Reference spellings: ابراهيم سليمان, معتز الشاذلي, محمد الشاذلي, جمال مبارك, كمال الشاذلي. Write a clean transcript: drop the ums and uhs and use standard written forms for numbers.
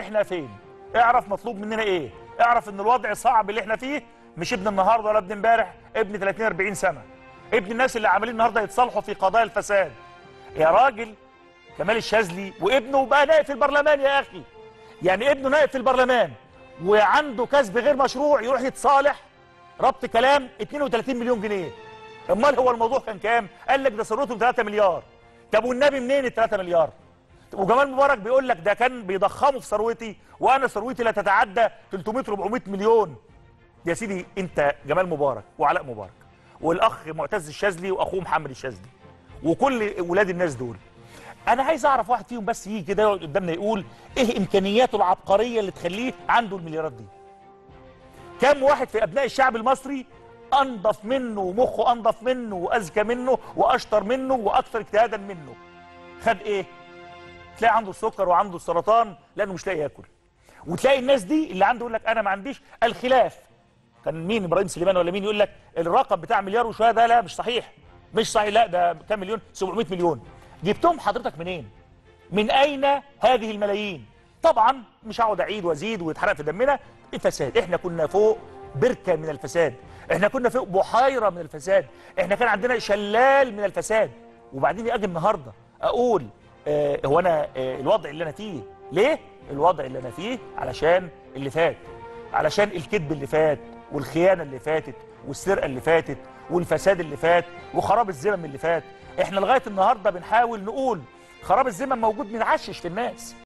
احنا فين، اعرف مطلوب مننا ايه، اعرف ان الوضع صعب اللي احنا فيه، مش ابن النهارده ولا ابن امبارح، ابن 30 40 سنه، ابن الناس اللي عاملين النهارده يتصالحوا في قضايا الفساد. يا راجل كمال الشاذلي وابنه بقى نائب في البرلمان يا اخي، يعني ابنه نائب في البرلمان وعنده كسب غير مشروع يروح يتصالح ربط كلام 32 مليون جنيه. امال هو الموضوع كان كام؟ قال لك ده ثروتهم 3 مليار. طب والنبي منين ال 3 مليار؟ وجمال مبارك بيقول لك ده كان بيضخمه في ثروتي وانا ثروتي لا تتعدى 300 400 مليون. يا سيدي انت جمال مبارك وعلاء مبارك والاخ معتز الشاذلي واخوه محمد الشاذلي وكل ولاد الناس دول، انا عايز اعرف واحد فيهم بس يجي كده يقعد قدامنا يقول ايه امكانياته العبقريه اللي تخليه عنده المليارات دي. كم واحد في ابناء الشعب المصري انضف منه ومخه انضف منه واذكى منه واشطر منه واكثر اجتهادا منه، خد ايه؟ تلاقي عنده السكر وعنده السرطان لانه مش لاقي ياكل. وتلاقي الناس دي اللي عنده يقول لك انا ما عنديش الخلاف. كان مين، ابراهيم سليمان ولا مين، يقول لك الرقم بتاع مليار وشويه ده لا مش صحيح مش صحيح، لا ده كام مليون، 700 مليون. جبتهم حضرتك منين؟ من اين هذه الملايين؟ طبعا مش هقعد اعيد وازيد ويتحرق في دمنا الفساد، احنا كنا فوق بركه من الفساد، احنا كنا فوق بحيره من الفساد، احنا كان عندنا شلال من الفساد. وبعدين اجي النهارده اقول هو انا الوضع اللي انا فيه ليه؟ الوضع اللي انا فيه علشان اللي فات، علشان الكذب اللي فات والخيانه اللي فاتت والسرقه اللي فاتت والفساد اللي فات وخراب الزمن اللي فات. احنا لغايه النهارده بنحاول نقول خراب الزمن موجود، بنعشش في الناس.